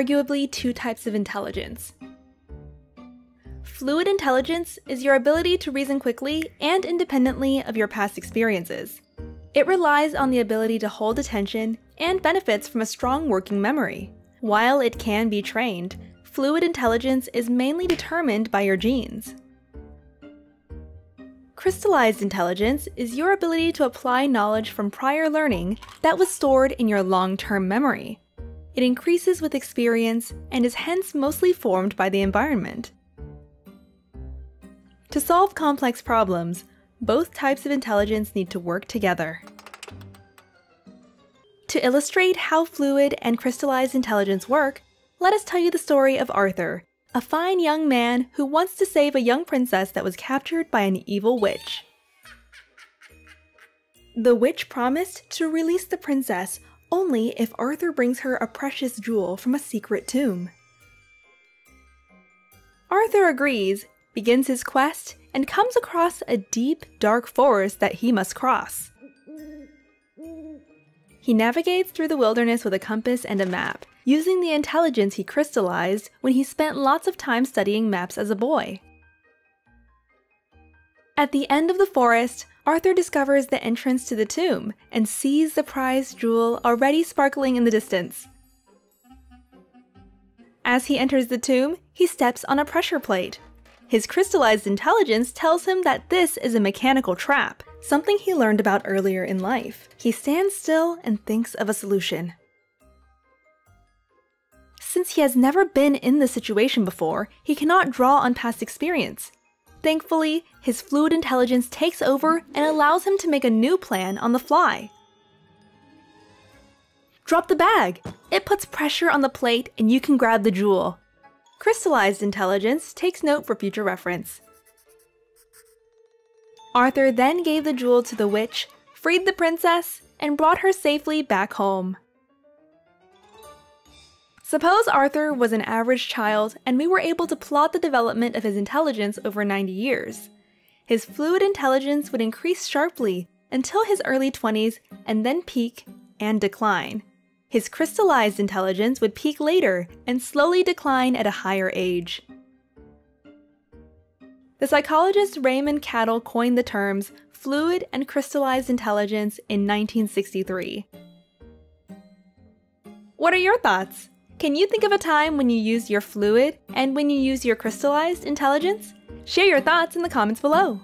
arguably two types of intelligence. Fluid intelligence is your ability to reason quickly and independently of your past experiences. It relies on the ability to hold attention and benefits from a strong working memory. While it can be trained, fluid intelligence is mainly determined by your genes. Crystallized intelligence is your ability to apply knowledge from prior learning that was stored in your long-term memory. It increases with experience and is hence mostly formed by the environment. To solve complex problems, both types of intelligence need to work together. To illustrate how fluid and crystallized intelligence work, let us tell you the story of Arthur, a fine young man who wants to save a young princess that was captured by an evil witch. The witch promised to release the princess only if Arthur brings her a precious jewel from a secret tomb. Arthur agrees, begins his quest, and comes across a deep, dark forest that he must cross. He navigates through the wilderness with a compass and a map, using the intelligence he crystallized when he spent lots of time studying maps as a boy. At the end of the forest, Arthur discovers the entrance to the tomb and sees the prized jewel already sparkling in the distance. As he enters the tomb, he steps on a pressure plate. His crystallized intelligence tells him that this is a mechanical trap, something he learned about earlier in life. He stands still and thinks of a solution. Since he has never been in this situation before, he cannot draw on past experience. Thankfully, his fluid intelligence takes over and allows him to make a new plan on the fly. Drop the bag! It puts pressure on the plate and you can grab the jewel. Crystallized intelligence takes note for future reference. Arthur then gave the jewel to the witch, freed the princess, and brought her safely back home. Suppose Arthur was an average child and we were able to plot the development of his intelligence over 90 years. His fluid intelligence would increase sharply until his early 20s and then peak and decline. His crystallized intelligence would peak later and slowly decline at a higher age. The psychologist Raymond Cattell coined the terms fluid and crystallized intelligence in 1963. What are your thoughts? Can you think of a time when you used your fluid and when you used your crystallized intelligence? Share your thoughts in the comments below.